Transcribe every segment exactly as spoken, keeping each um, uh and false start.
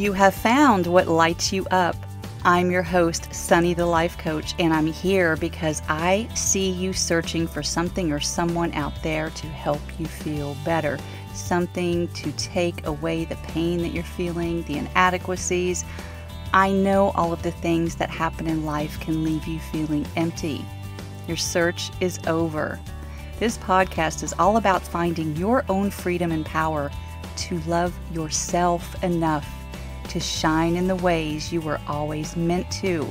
you have found what lights you up. I'm your host, Sunny the Life Coach, and I'm here because I see you searching for something or someone out there to help you feel better. Something to take away the pain that you're feeling, the inadequacies. I know all of the things that happen in life can leave you feeling empty. Your search is over. This podcast is all about finding your own freedom and power to love yourself enough to shine in the ways you were always meant to,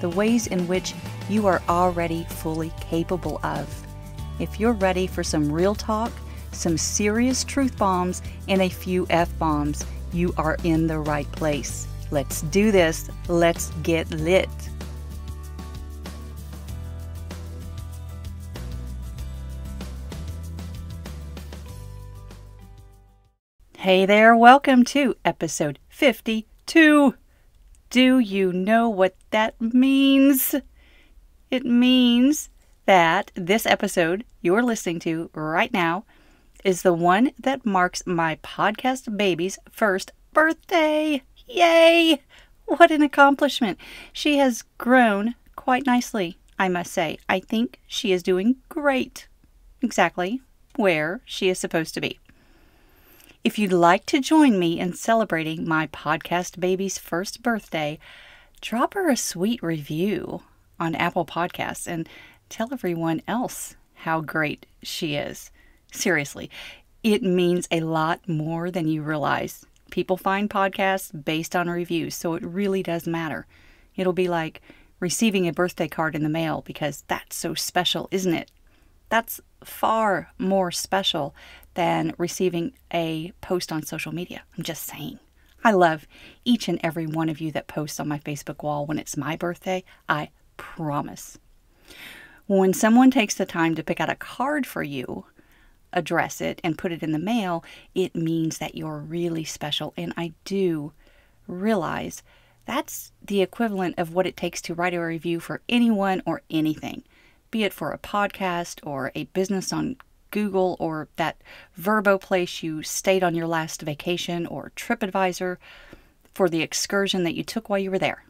the ways in which you are already fully capable of. If you're ready for some real talk, some serious truth bombs, and a few F-bombs, you are in the right place. Let's do this. Let's get lit. Hey there, welcome to episode fifty-two. Do you know what that means? It means that this episode you're listening to right now is the one that marks my podcast baby's first birthday. Yay! What an accomplishment. She has grown quite nicely, I must say. I think she is doing great. Exactly where she is supposed to be. If you'd like to join me in celebrating my podcast baby's first birthday, drop her a sweet review on Apple Podcasts and tell everyone else how great she is. Seriously, it means a lot more than you realize. People find podcasts based on reviews, so it really does matter. It'll be like receiving a birthday card in the mail because that's so special, isn't it? That's far more special than receiving a post on social media. I'm just saying. I love each and every one of you that posts on my Facebook wall when it's my birthday. I promise. When someone takes the time to pick out a card for you, address it, and put it in the mail, it means that you're really special. And I do realize that's the equivalent of what it takes to write a review for anyone or anything, be it for a podcast or a business on Google or that Vrbo place you stayed on your last vacation or TripAdvisor for the excursion that you took while you were there.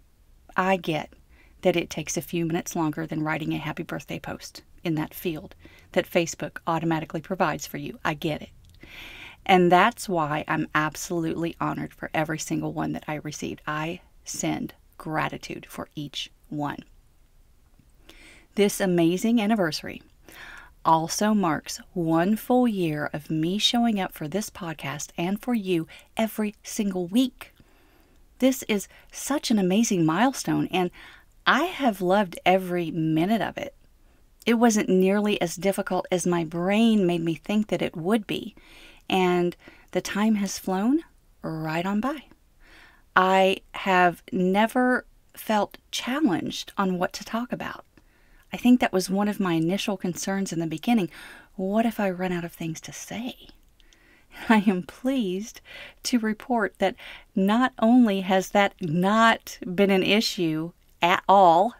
I get that it takes a few minutes longer than writing a happy birthday post in that field that Facebook automatically provides for you. I get it. And that's why I'm absolutely honored for every single one that I received. I send gratitude for each one. This amazing anniversary also marks one full year of me showing up for this podcast and for you every single week. This is such an amazing milestone, and I have loved every minute of it. It wasn't nearly as difficult as my brain made me think that it would be, and the time has flown right on by. I have never felt challenged on what to talk about. I think that was one of my initial concerns in the beginning. What if I run out of things to say? I am pleased to report that not only has that not been an issue at all,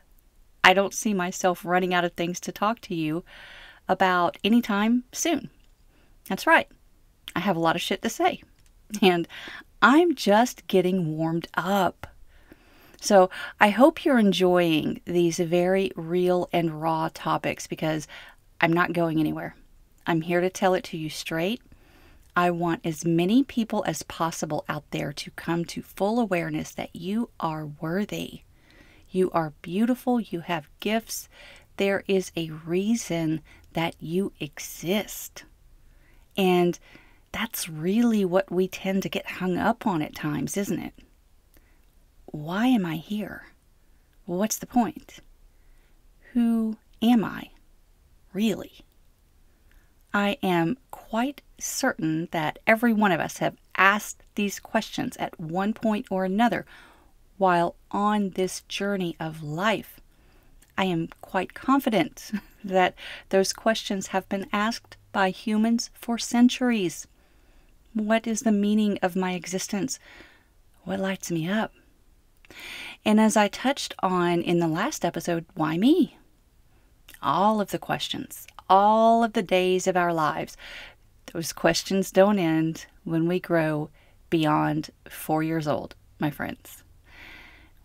I don't see myself running out of things to talk to you about anytime soon. That's right. I have a lot of shit to say, and I'm just getting warmed up. So I hope you're enjoying these very real and raw topics, because I'm not going anywhere. I'm here to tell it to you straight. I want as many people as possible out there to come to full awareness that you are worthy. You are beautiful. You have gifts. There is a reason that you exist. And that's really what we tend to get hung up on at times, isn't it? Why am I here? What's the point? Who am I, really? I am quite certain that every one of us have asked these questions at one point or another. While on this journey of life, I am quite confident that those questions have been asked by humans for centuries. What is the meaning of my existence? What lights me up? And as I touched on in the last episode, why me? All of the questions, all of the days of our lives, those questions don't end when we grow beyond four years old. my friends.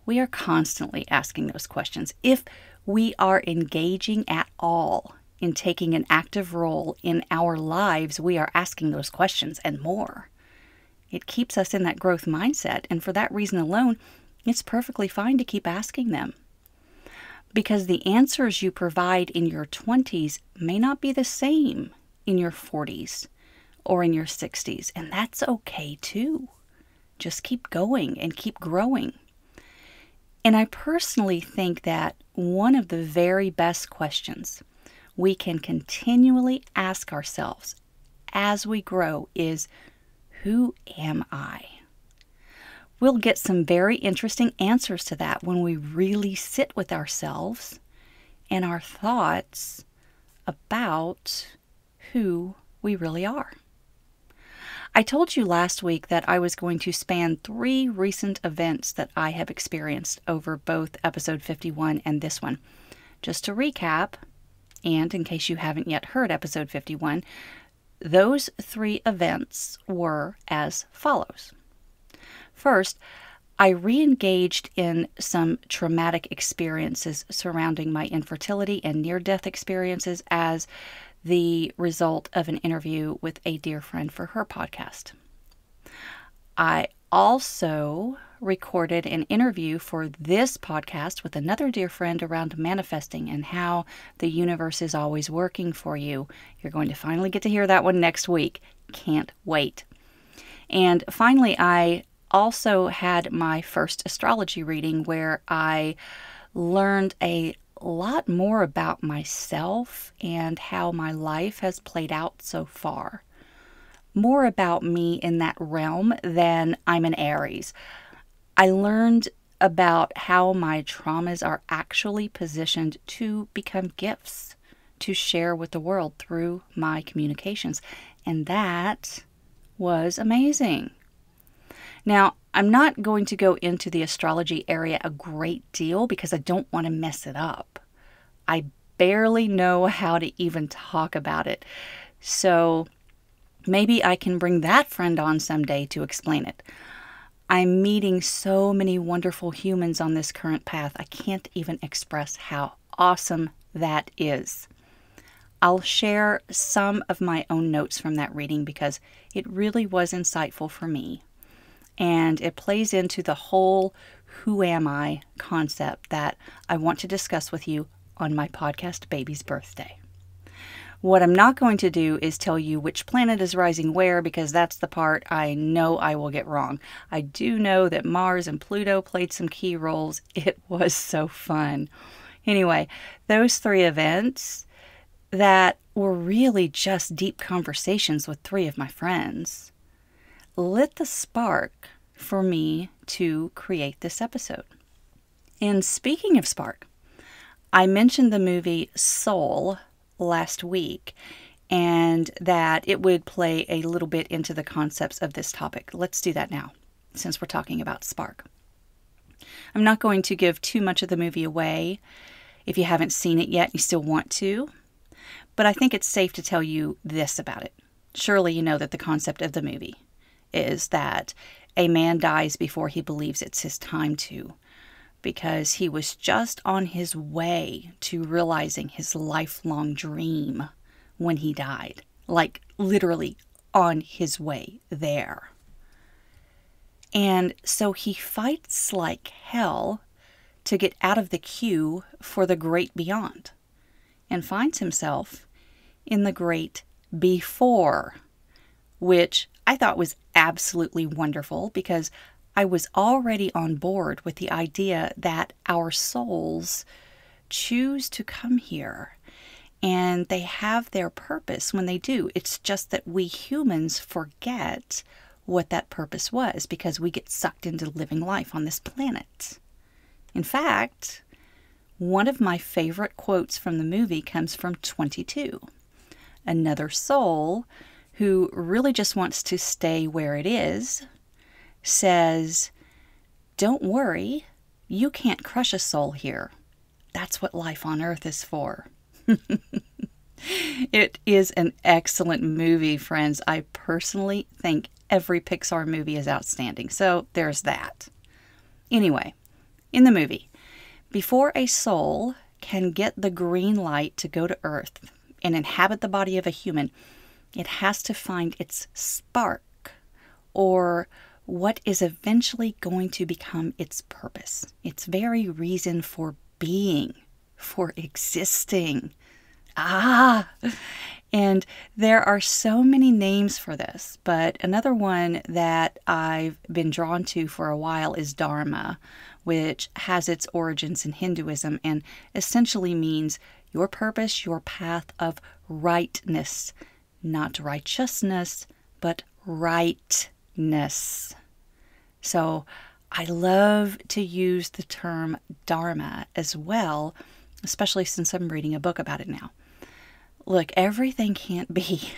We are constantly asking those questions. If we are engaging at all in taking an active role in our lives, we are asking those questions and more. It keeps us in that growth mindset, and for that reason alone, it's perfectly fine to keep asking them. Because the answers you provide in your twenties may not be the same in your forties or in your sixties, and that's okay too. Just keep going and keep growing. And I personally think that one of the very best questions we can continually ask ourselves as we grow is, who am I? We'll get some very interesting answers to that when we really sit with ourselves and our thoughts about who we really are. I told you last week that I was going to span three recent events that I have experienced over both episode fifty-one and this one. Just to recap, and in case you haven't yet heard episode fifty-one, those three events were as follows. First, I re-engaged in some traumatic experiences surrounding my infertility and near-death experiences as the result of an interview with a dear friend for her podcast. I also recorded an interview for this podcast with another dear friend around manifesting and how the universe is always working for you. You're going to finally get to hear that one next week. Can't wait. And finally, I also had my first astrology reading where I learned a lot more about myself and how my life has played out so far. More about me in that realm than I'm an Aries. I learned about how my traumas are actually positioned to become gifts to share with the world through my communications. And that was amazing. Now, I'm not going to go into the astrology area a great deal because I don't want to mess it up. I barely know how to even talk about it. So maybe I can bring that friend on someday to explain it. I'm meeting so many wonderful humans on this current path. I can't even express how awesome that is. I'll share some of my own notes from that reading because it really was insightful for me. And it plays into the whole who am I concept that I want to discuss with you on my podcast, Baby's Birthday. What I'm not going to do is tell you which planet is rising where, because that's the part I know I will get wrong. I do know that Mars and Pluto played some key roles. It was so fun. Anyway, those three events that were really just deep conversations with three of my friends lit the spark for me to create this episode. And speaking of spark, I mentioned the movie Soul last week and that it would play a little bit into the concepts of this topic. Let's do that now, since we're talking about spark. I'm not going to give too much of the movie away if you haven't seen it yet and you still want to, but I think it's safe to tell you this about it. Surely you know that the concept of the movie is that a man dies before he believes it's his time to, because he was just on his way to realizing his lifelong dream when he died. Like, literally on his way there. And so he fights like hell to get out of the queue for the great beyond, and finds himself in the great before, which I thought was absolutely wonderful because I was already on board with the idea that our souls choose to come here and they have their purpose when they do. It's just that we humans forget what that purpose was because we get sucked into living life on this planet. In fact, one of my favorite quotes from the movie comes from twenty-two. Another soul who really just wants to stay where it is says, "Don't worry, you can't crush a soul here. That's what life on earth is for." It is an excellent movie, friends. I personally think every Pixar movie is outstanding, so there's that. Anyway, in the movie, before a soul can get the green light to go to Earth and inhabit the body of a human, it has to find its spark, or what is eventually going to become its purpose, its very reason for being, for existing. Ah! And there are so many names for this, but another one that I've been drawn to for a while is Dharma, which has its origins in Hinduism and essentially means your purpose, your path of rightness. Not righteousness, but rightness. So I love to use the term Dharma as well, especially since I'm reading a book about it now. Look, everything can't be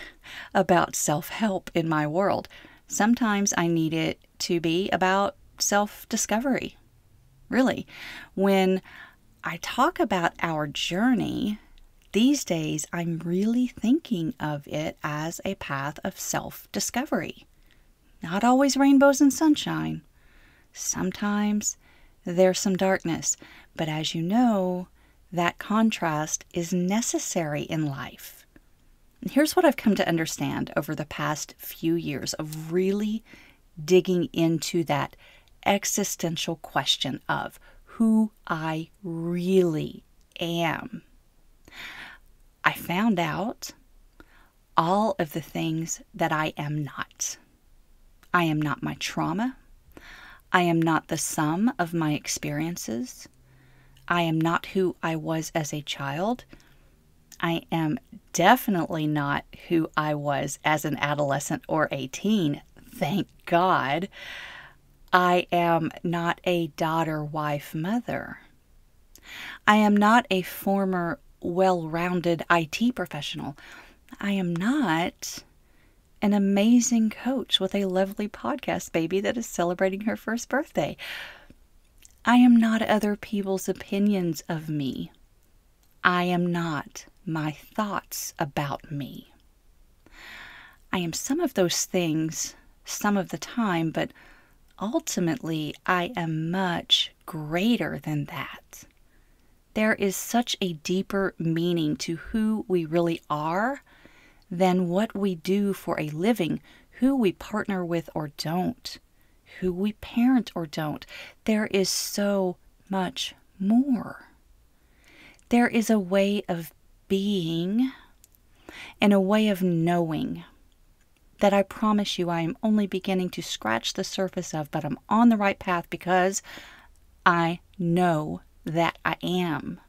about self-help in my world. Sometimes I need it to be about self-discovery. Really, when I talk about our journey, these days I'm really thinking of it as a path of self-discovery. Not always rainbows and sunshine. Sometimes there's some darkness, but as you know, that contrast is necessary in life. Here's what I've come to understand over the past few years of really digging into that existential question of who I really am. I found out all of the things that I am not. I am not my trauma. I am not the sum of my experiences. I am not who I was as a child. I am definitely not who I was as an adolescent or a teen, thank God. I am not a daughter, wife, mother. I am not a former well-rounded I T professional. I am not an amazing coach with a lovely podcast baby that is celebrating her first birthday. I am not other people's opinions of me. I am not my thoughts about me. I am some of those things some of the time, but ultimately I am much greater than that. There is such a deeper meaning to who we really are than what we do for a living, who we partner with or don't, who we parent or don't. There is so much more. There is a way of being and a way of knowing that I promise you I am only beginning to scratch the surface of, but I'm on the right path because I know that I am.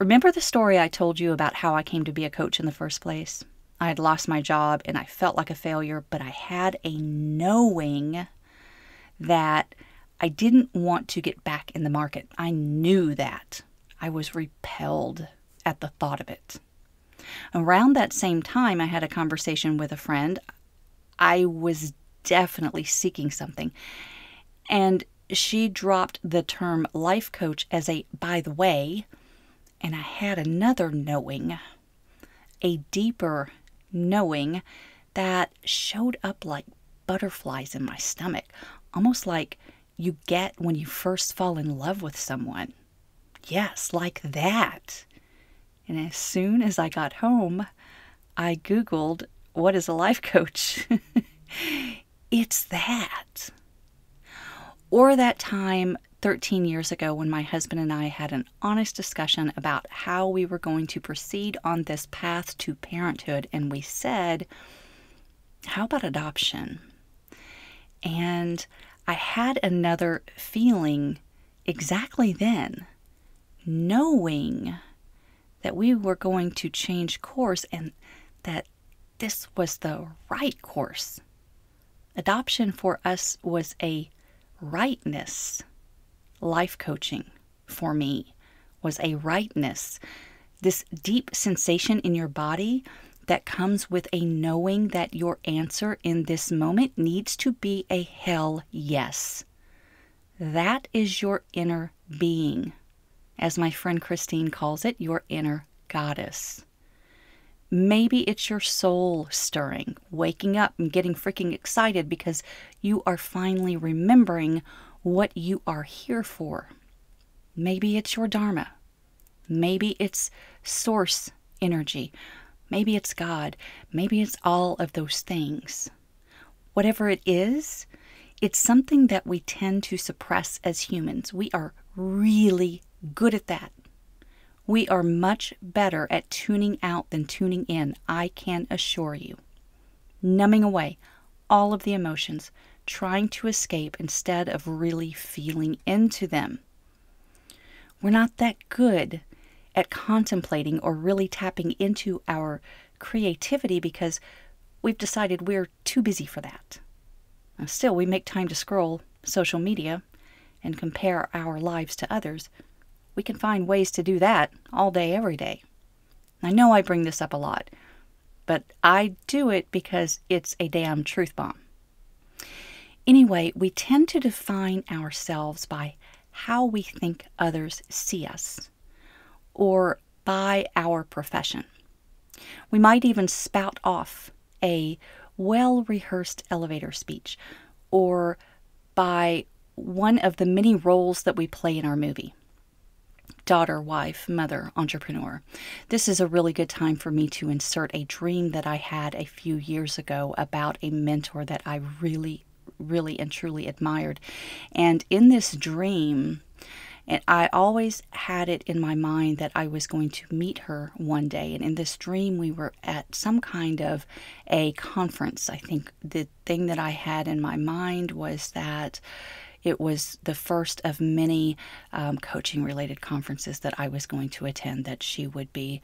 Remember the story I told you about how I came to be a coach in the first place? I had lost my job and I felt like a failure, but I had a knowing that I didn't want to get back in the market. I knew that. I was repelled at the thought of it. Around that same time, I had a conversation with a friend. I was definitely seeking something. And she dropped the term life coach as a by the way, and I had another knowing, a deeper knowing that showed up like butterflies in my stomach, almost like you get when you first fall in love with someone. Yes, like that. And as soon as I got home, I Googled, what is a life coach? It's that. Or that time thirteen years ago when my husband and I had an honest discussion about how we were going to proceed on this path to parenthood, and we said, how about adoption? And I had another feeling exactly then, knowing that we were going to change course and that this was the right course. Adoption for us was a rightness. Life coaching for me was a rightness, this deep sensation in your body that comes with a knowing that your answer in this moment needs to be a hell yes. That is your inner being. As my friend Christine calls it, your inner goddess. Maybe it's your soul stirring, waking up and getting freaking excited because you are finally remembering what you are here for. Maybe it's your Dharma. Maybe it's source energy. Maybe it's God. Maybe it's all of those things. Whatever it is, it's something that we tend to suppress as humans. We are really good at that. We are much better at tuning out than tuning in, I can assure you. Numbing away all of the emotions, trying to escape instead of really feeling into them. We're not that good at contemplating or really tapping into our creativity because we've decided we're too busy for that. Now, still, we make time to scroll social media and compare our lives to others. We can find ways to do that all day, every day. I know I bring this up a lot, but I do it because it's a damn truth bomb. Anyway, we tend to define ourselves by how we think others see us, or by our profession. We might even spout off a well-rehearsed elevator speech, or by one of the many roles that we play in our movie. Daughter, wife, mother, entrepreneur. This is a really good time for me to insert a dream that I had a few years ago about a mentor that I really, really and truly admired. And in this dream, and I always had it in my mind that I was going to meet her one day. And in this dream, we were at some kind of a conference. I think the thing that I had in my mind was that it was the first of many um, coaching-related conferences that I was going to attend, that she would be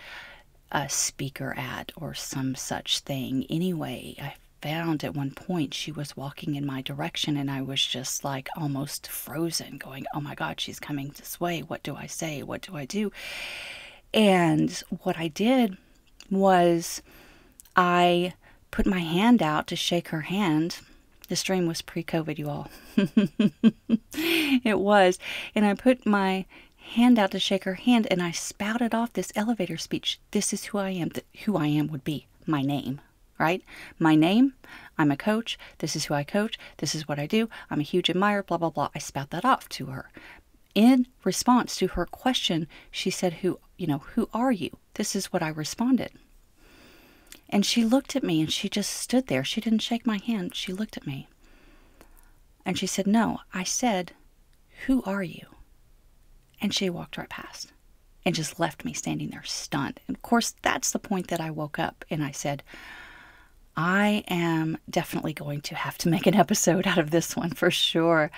a speaker at or some such thing. Anyway, I found at one point she was walking in my direction, and I was just like almost frozen, going, oh my God, she's coming this way. What do I say? What do I do? And what I did was I put my hand out to shake her hand. This dream was pre-COVID, you all. It was. And I put my hand out to shake her hand, and I spouted off this elevator speech. This is who I am. Who I am would be my name, right? My name, I'm a coach. This is who I coach. This is what I do. I'm a huge admirer, blah, blah, blah. I spout that off to her. In response to her question, she said, who, you know, who are you? This is what I responded. And she looked at me, and she just stood there. She didn't shake my hand. She looked at me. And she said, no. I said, who are you? And she walked right past and just left me standing there stunned. And of course, that's the point that I woke up and I said, I am definitely going to have to make an episode out of this one for sure.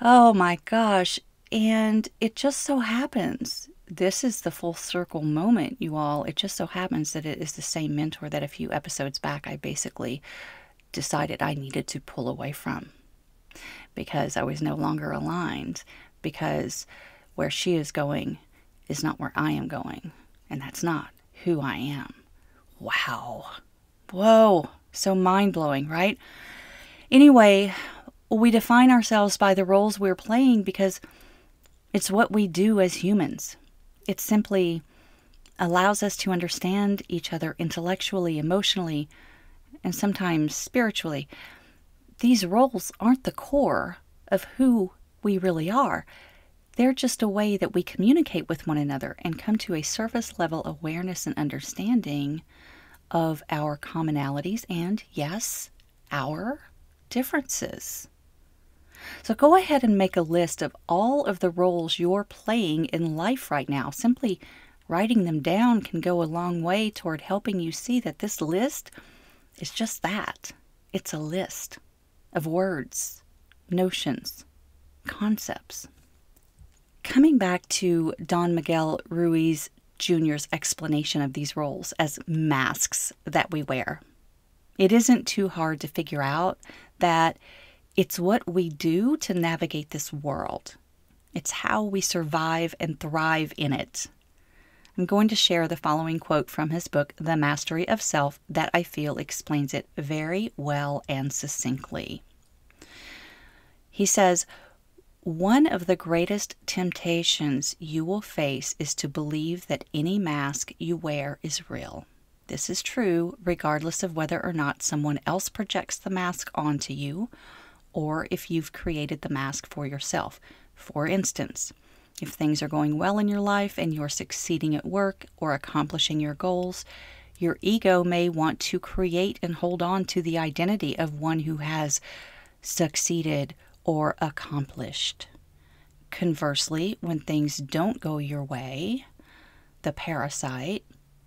Oh my gosh. And it just so happens, this is the full circle moment, you all. It just so happens that it is the same mentor that a few episodes back I basically decided I needed to pull away from because I was no longer aligned, because where she is going is not where I am going, and that's not who I am. Wow. Whoa. So mind-blowing, right? Anyway, we define ourselves by the roles we're playing because it's what we do as humans. It simply allows us to understand each other intellectually, emotionally, and sometimes spiritually. These roles aren't the core of who we really are. They're just a way that we communicate with one another and come to a surface level awareness and understanding of our commonalities and, yes, our differences. So go ahead and make a list of all of the roles you're playing in life right now. Simply writing them down can go a long way toward helping you see that this list is just that. It's a list of words, notions, concepts. Coming back to Don Miguel Ruiz Junior's explanation of these roles as masks that we wear, it isn't too hard to figure out that it's what we do to navigate this world. It's how we survive and thrive in it. I'm going to share the following quote from his book, The Mastery of Self, that I feel explains it very well and succinctly. He says, one of the greatest temptations you will face is to believe that any mask you wear is real. This is true regardless of whether or not someone else projects the mask onto you, or if you've created the mask for yourself. For instance, if things are going well in your life and you're succeeding at work or accomplishing your goals, your ego may want to create and hold on to the identity of one who has succeeded or accomplished. Conversely, when things don't go your way, the parasite,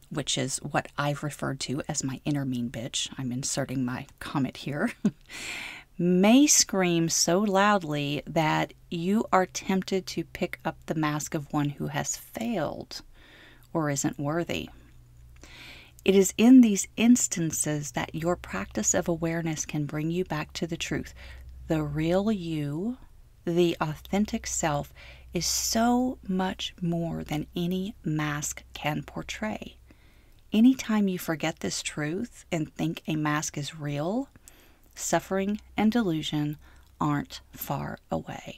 which is what I've referred to as my inner mean bitch, I'm inserting my comment here, may scream so loudly that you are tempted to pick up the mask of one who has failed or isn't worthy. It is in these instances that your practice of awareness can bring you back to the truth. The real you, the authentic self, is so much more than any mask can portray. Anytime you forget this truth and think a mask is real, suffering and delusion aren't far away.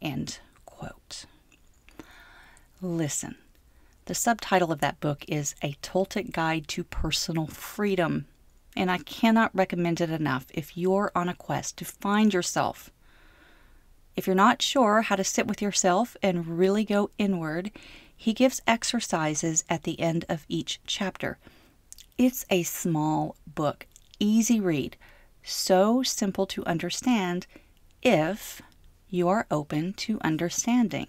End quote. Listen. The subtitle of that book is A Toltec Guide to Personal Freedom, and I cannot recommend it enough if you're on a quest to find yourself. If you're not sure how to sit with yourself and really go inward, he gives exercises at the end of each chapter. It's a small book, easy read, so simple to understand if you are open to understanding.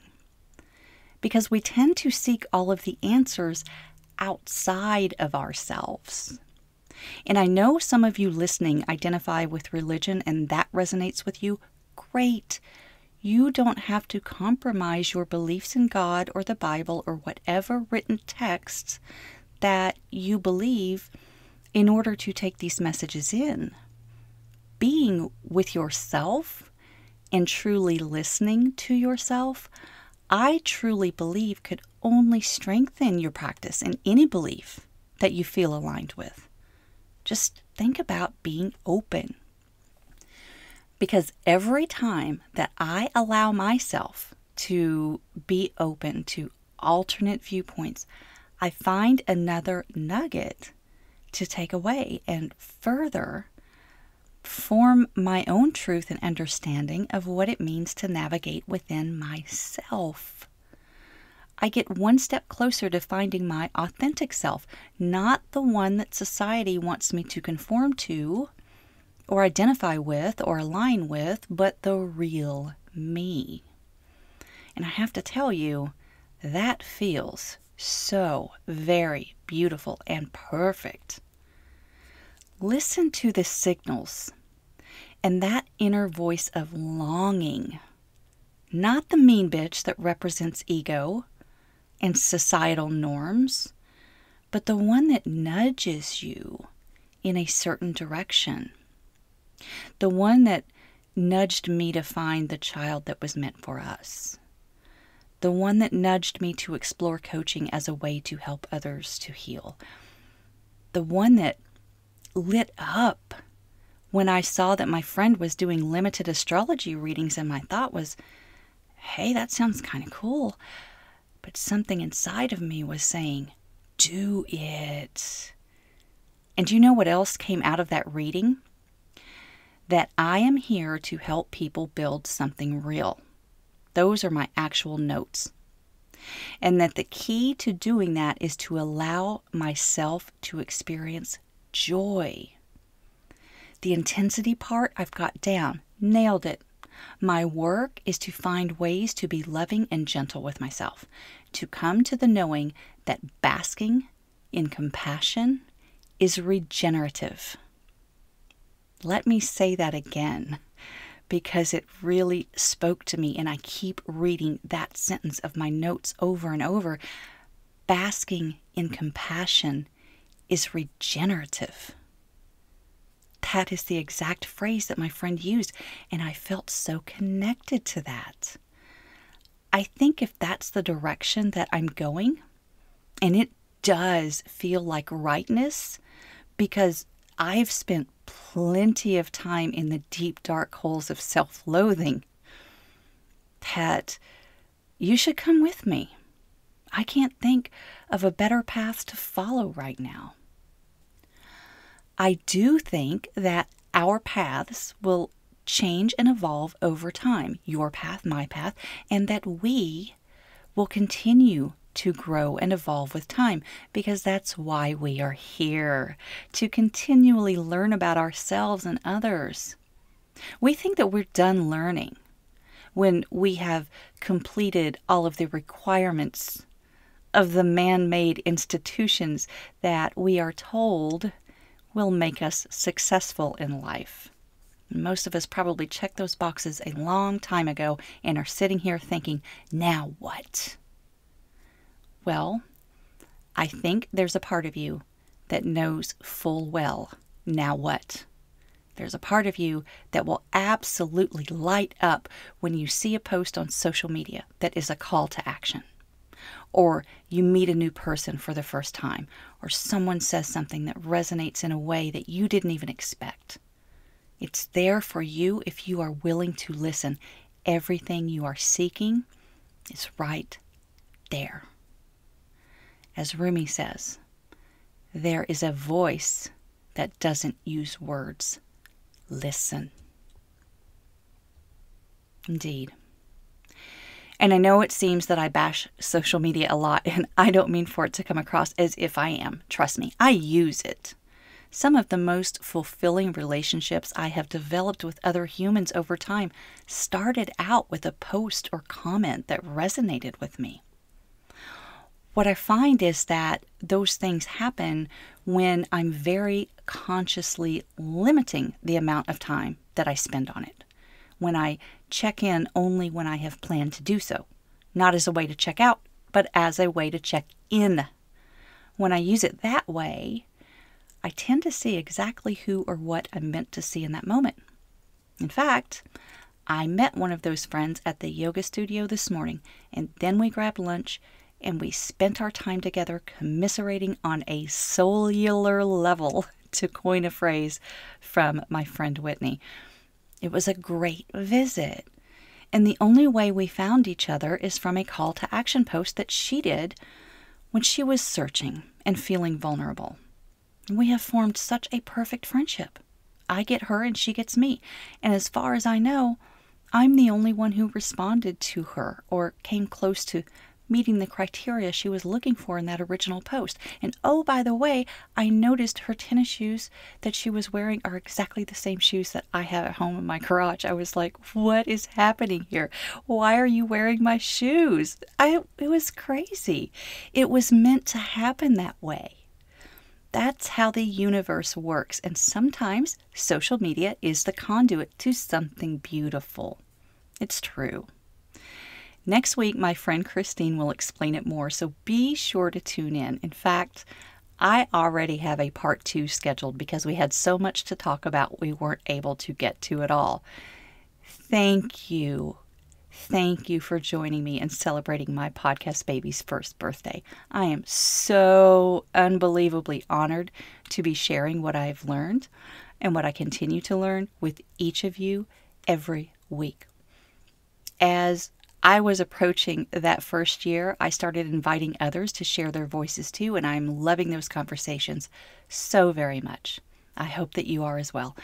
Because we tend to seek all of the answers outside of ourselves. And I know some of you listening identify with religion and that resonates with you. Great. You don't have to compromise your beliefs in God or the Bible or whatever written texts that you believe in order to take these messages in. Being with yourself and truly listening to yourself, I truly believe could only strengthen your practice in any belief that you feel aligned with. Just think about being open. Because every time that I allow myself to be open to alternate viewpoints, I find another nugget to take away and further form my own truth and understanding of what it means to navigate within myself. I get one step closer to finding my authentic self, not the one that society wants me to conform to or identify with or align with, but the real me. And I have to tell you, that feels so very beautiful and perfect. Listen to the signals and that inner voice of longing, not the mean bitch that represents ego and societal norms, but the one that nudges you in a certain direction. The one that nudged me to find the child that was meant for us. The one that nudged me to explore coaching as a way to help others to heal. The one that lit up when I saw that my friend was doing limited astrology readings, and my thought was, hey, that sounds kind of cool. But something inside of me was saying, do it. And do you know what else came out of that reading? That I am here to help people build something real. Those are my actual notes. And that the key to doing that is to allow myself to experience joy. The intensity part I've got down. Nailed it. My work is to find ways to be loving and gentle with myself, to come to the knowing that basking in compassion is regenerative. Let me say that again, because it really spoke to me, and I keep reading that sentence of my notes over and over. Basking in compassion is regenerative. That is the exact phrase that my friend used, and I felt so connected to that. I think if that's the direction that I'm going, and it does feel like rightness, because I've spent plenty of time in the deep, dark holes of self-loathing, that you should come with me. I can't think of a better path to follow right now. I do think that our paths will change and evolve over time, your path, my path, and that we will continue to grow and evolve with time, because that's why we are here, to continually learn about ourselves and others. We think that we're done learning when we have completed all of the requirements of the man-made institutions that we are told will make us successful in life. Most of us probably checked those boxes a long time ago and are sitting here thinking, now what? Well, I think there's a part of you that knows full well, now what? There's a part of you that will absolutely light up when you see a post on social media that is a call to action, or you meet a new person for the first time, or someone says something that resonates in a way that you didn't even expect. It's there for you if you are willing to listen. Everything you are seeking is right there. As Rumi says, there is a voice that doesn't use words. Listen. Indeed. And I know it seems that I bash social media a lot, and I don't mean for it to come across as if I am. Trust me, I use it. Some of the most fulfilling relationships I have developed with other humans over time started out with a post or comment that resonated with me. What I find is that those things happen when I'm very consciously limiting the amount of time that I spend on it, when I check in only when I have planned to do so, not as a way to check out, but as a way to check in. When I use it that way, I tend to see exactly who or what I'm meant to see in that moment. In fact, I met one of those friends at the yoga studio this morning, and then we grabbed lunch and we spent our time together commiserating on a cellular level, to coin a phrase from my friend Whitney. It was a great visit. And the only way we found each other is from a call to action post that she did when she was searching and feeling vulnerable. We have formed such a perfect friendship. I get her and she gets me. And as far as I know, I'm the only one who responded to her or came close to meeting the criteria she was looking for in that original post. And oh, by the way, I noticed her tennis shoes that she was wearing are exactly the same shoes that I have at home in my garage. I was like, what is happening here? Why are you wearing my shoes? I, it was crazy. It was meant to happen that way. That's how the universe works. And sometimes social media is the conduit to something beautiful. It's true. Next week, my friend Christine will explain it more, so be sure to tune in. In fact, I already have a part two scheduled because we had so much to talk about we weren't able to get to it all. Thank you. Thank you for joining me and celebrating my podcast baby's first birthday. I am so unbelievably honored to be sharing what I've learned and what I continue to learn with each of you every week. As I was approaching that first year, I started inviting others to share their voices too, and I'm loving those conversations so very much. I hope that you are as well.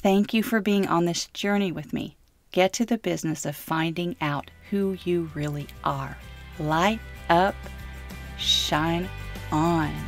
Thank you for being on this journey with me. Get to the business of finding out who you really are. Light up, shine on.